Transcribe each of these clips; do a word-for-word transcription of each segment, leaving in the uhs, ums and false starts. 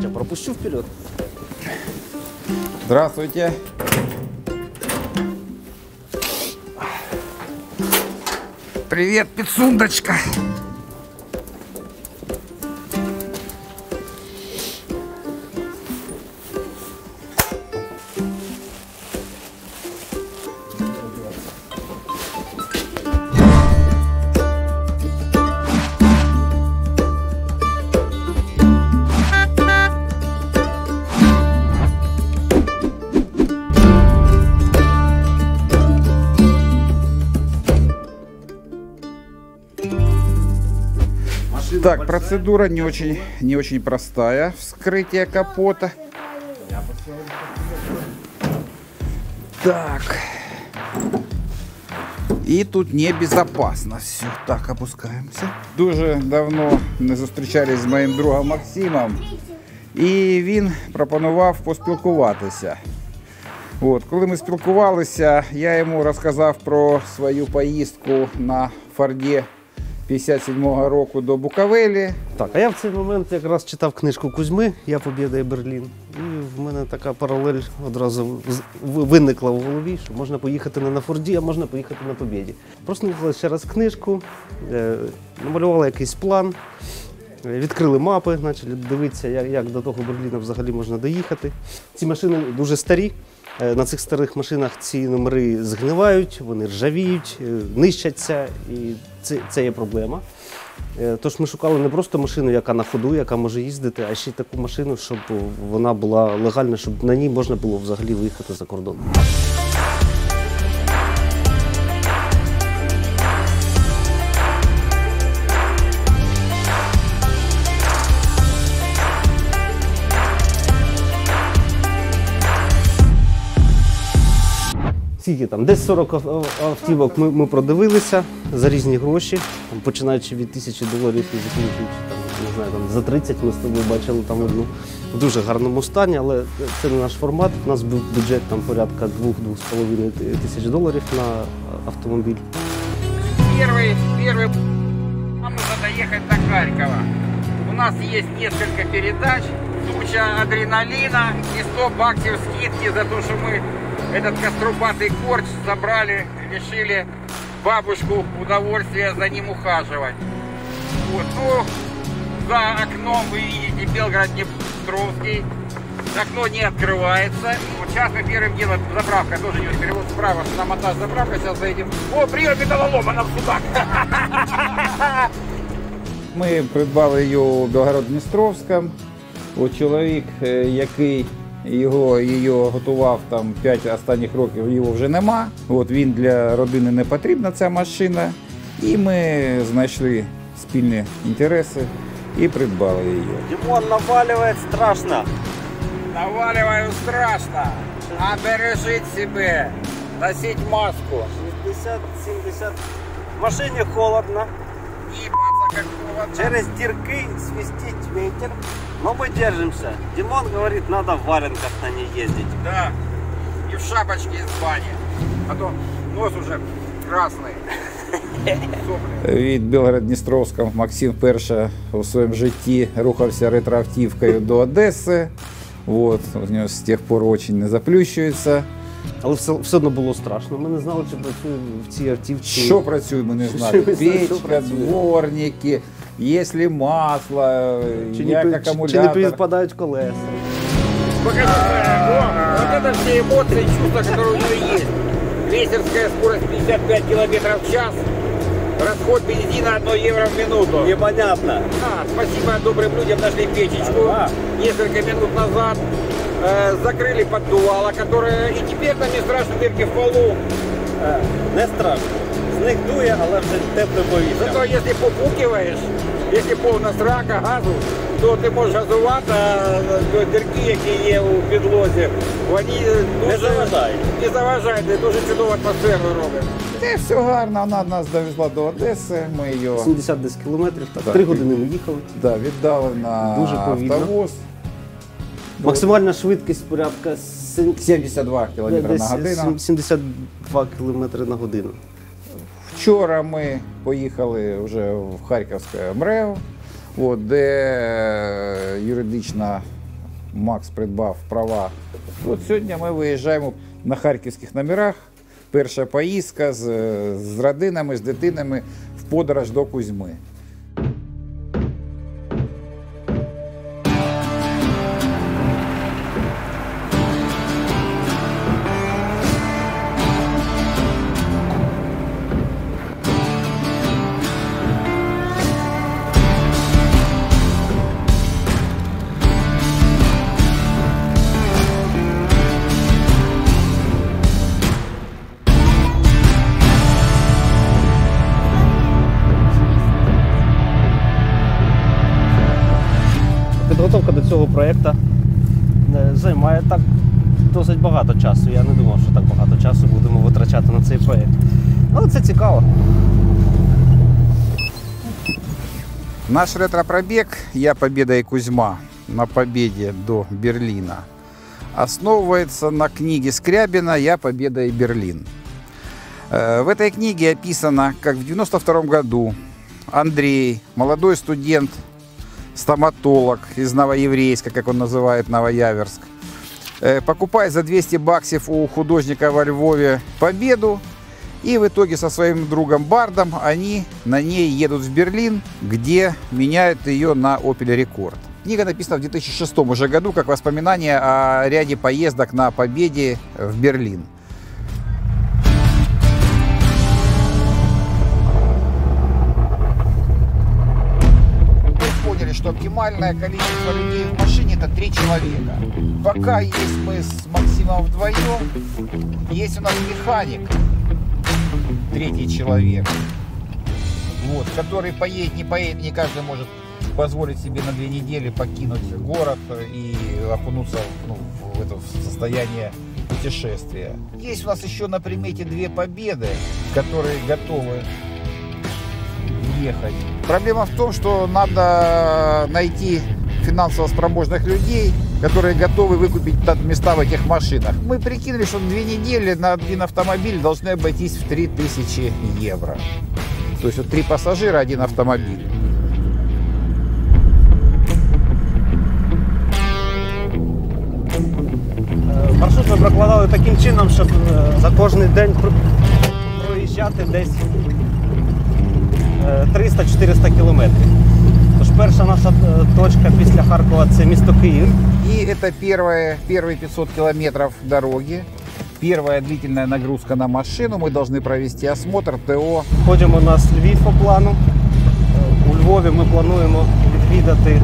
Давайте, пропущу вперед. Здравствуйте. Привет, пицундочка. Так, процедура не очень, не очень простая. Вскрытие капота. Так. И тут небезопасно. Все, так, опускаемся. Дуже давно не зустрічались з моїм другом Максимом. І він пропонував поспілкуватися. От, коли ми спілкувалися, я йому розказав про свою поїздку на Форді п'ятдесят сьомого року до Буковелі. Так, а я в цей момент якраз читав книжку Кузьми «Я, Победа і Берлін». І в мене така паралель одразу виникла в голові, що можна поїхати не на Форді, а можна поїхати на Побєді. Проснула ще раз книжку, намалювала якийсь план, відкрили мапи, почали дивитися, як до того Берліна взагалі можна доїхати. Ці машини дуже старі. На цих старих машинах ці номери згнивають, вони ржавіють, нищаться, і це, це є проблема. Тож ми шукали не просто машину, яка на ходу, яка може їздити, а ще й таку машину, щоб вона була легальна, щоб на ній можна було взагалі виїхати за кордон. Там, десь сорок автівок ми, ми продивилися за різні гроші, там, починаючи від тисячі доларів і закінчуючи, там, не знаю, там, за тридцять ми з тобою бачили там одну в дуже гарному стані, але це не наш формат. У нас був бюджет там, порядка двох-двох з половиною тисяч доларів на автомобіль. Перший, перший, нам треба їхати до Харкова. У нас є кілька передач, туча адреналіна і сто баксів скидки за те, що ми этот кострубатый корч забрали, решили бабушку удовольствие за ним ухаживать. Вот. Ну, за окном вы видите Белгород-Днестровский. Окно не открывается. Вот сейчас мы первым делом заправка тоже идет. Перевод справа на монтаж заправка. Сейчас заедем. О, привет, металлолома нам сюда. Мы придбали ее в Белгород-Днестровском. Вот человек, який Його, її готував там п'ять останніх років, його вже нема. От він для родини не потрібна, ця машина. І ми знайшли спільні інтереси і придбали її. Димон навалює страшно. Навалює страшно. А бережіть себе, носіть маску. шістдесят-сімдесят. В машині холодно. Ебаться, как холодно. Через дірки свистить ветер. Но мы держимся. Димон говорит, надо в валенках на ней ездить. Да, и в шапочке из бани. А то нос уже красный. Від Білгород-Дністровського Максим вперше у своєму житті рухався ретроавтівкою до Одеси. Вот, у нього з тих пор очі не заплющується. Але все, все одно було страшно. Ми не знали, чи працює в цій автівці. Що працює, ми не знали. Печка, дворники. Есть ли масло, чи як не, аккумулятор. Чи не перепадають колеса. Покажи, вот это все эмоции, чувства, которые у нее есть. Крейсерская скорость пятьдесят пять километров в час, расход бензина одно евро в минуту. Непонятно. А, спасибо добрым людям, нашли печечку а, да. несколько минут назад. Э, закрыли поддувало, которое и теперь там не страшно дырки в полу. А, не страшно. З них дує, але вже тепле повітря. Зато, якщо попукуєш, якщо повна срака газу, то ти можеш газувати, а дірки, які є у підлозі, вони дуже... не заважають. Не заважають, дуже чудову атмосферу роблять. Це все гарно, вона нас довезла до Одеси, ми її... сімдесят десь кілометрів, три години ми їхали. Так, віддали на дуже автовоз. Максимальна швидкість порядка... сімдесят два км на годину. сімдесят два км на годину. Вчора ми поїхали вже в Харківське МРЭО, де юридична Макс придбав права. От сьогодні ми виїжджаємо на харківських номерах. Перша поїздка з, з родинами, з дитинами в подорож до Кузьми. Підготовка до цього проєкту займає так досить багато часу. Я не думав, що так багато часу будемо витрачати на цей проєкт. Але це цікаво. Наш ретропробіг «Я, Победа і Кузьма» на Победі до Берліна основується на книзі Скрябіна «Я, Победа і Берлін». В цій книзі описано, як в дев'яносто другому году Андрій, молодой студент, стоматолог из Новоеврейска, как он называет Новояверск, покупает за двести баксов у художника во Львове «Победу», и в итоге со своим другом Бардом они на ней едут в Берлин, где меняют ее на «Опель Рекорд». Книга написана в две тысячи шестом уже году, как воспоминание о ряде поездок на «Победе» в Берлин. Что оптимальное количество людей в машине — это три человека. Пока есть мы с Максимом вдвоем, есть у нас механик, третий человек, вот, который поедет, не поедет, не каждый может позволить себе на две недели покинуть город и окунуться, ну, в это состояние путешествия. Есть у нас еще на примете две победы, которые готовы ехать. Проблема в том, что надо найти финансово спроможных людей, которые готовы выкупить места в этих машинах. Мы прикинули, что две недели на один автомобиль должны обойтись в три тысячи евро. То есть вот три пассажира, один автомобиль. Маршрут мы прокладывали таким чином, чтобы за каждый день проезжать десь триста-четыреста километров. Тож перша наша точка после Харькова – это місто Киев. И это первые, первые пятьсот километров дороги, первая длительная нагрузка на машину. Мы должны провести осмотр ТО. Ходим у нас Львів по плану. У Львові мы планируем відвідати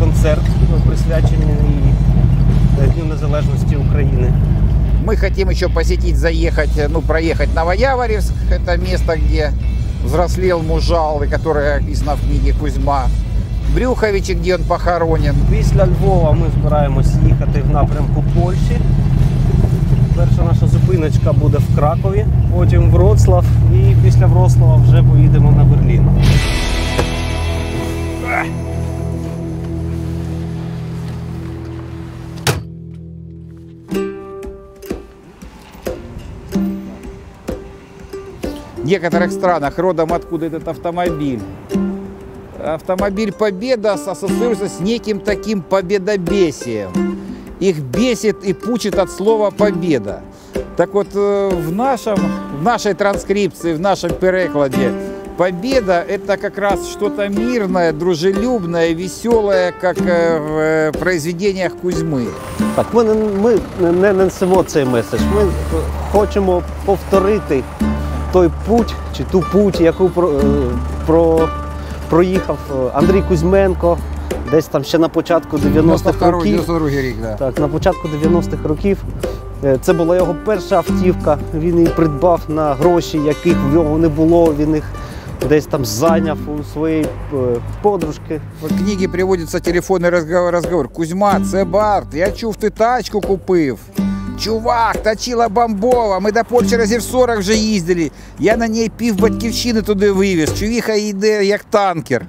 концерт, присвячений Дню незалежності України. Мы хотим еще посетить, заехать, ну, проехать Новояворівськ. Это место, где взрослел мужал, и которое описано в книге Кузьма. Брюховичи, где он похоронен. После Львова мы собираемся ехать в направлении Польши. Первая наша зупиночка будет в Кракове, потом Вроцлав, и после Вроцлава уже поедем на Берлин. В некоторых странах, родом откуда этот автомобиль, автомобиль «Победа» ассоциируется с неким таким победобесием. Их бесит и пучит от слова «победа». Так вот, в, нашем, в нашей транскрипции, в нашем перекладе «Победа» — это как раз что-то мирное, дружелюбное, веселое, как в произведениях Кузьмы. Так, мы, мы не несемо цей меседж, мы хочемо повторити той путь, чи ту путь, яку про, про, проїхав Андрій Кузьменко десь там ще на початку дев'яностих років. дев'яносто другий рік, да. Так, на початку дев'яностих років. Це була його перша автівка, він її придбав на гроші, яких в нього не було, він їх десь там зайняв у своєї подружки. В книгі приводиться телефонний розговор. «Кузьма, це Барт, я чув, ти тачку купив». «Чувак, точила бомбова, ми до Польщі разів сорок вже їздили. Я на ній пів батьківщини туди вивіз, чувіха йде як танкер».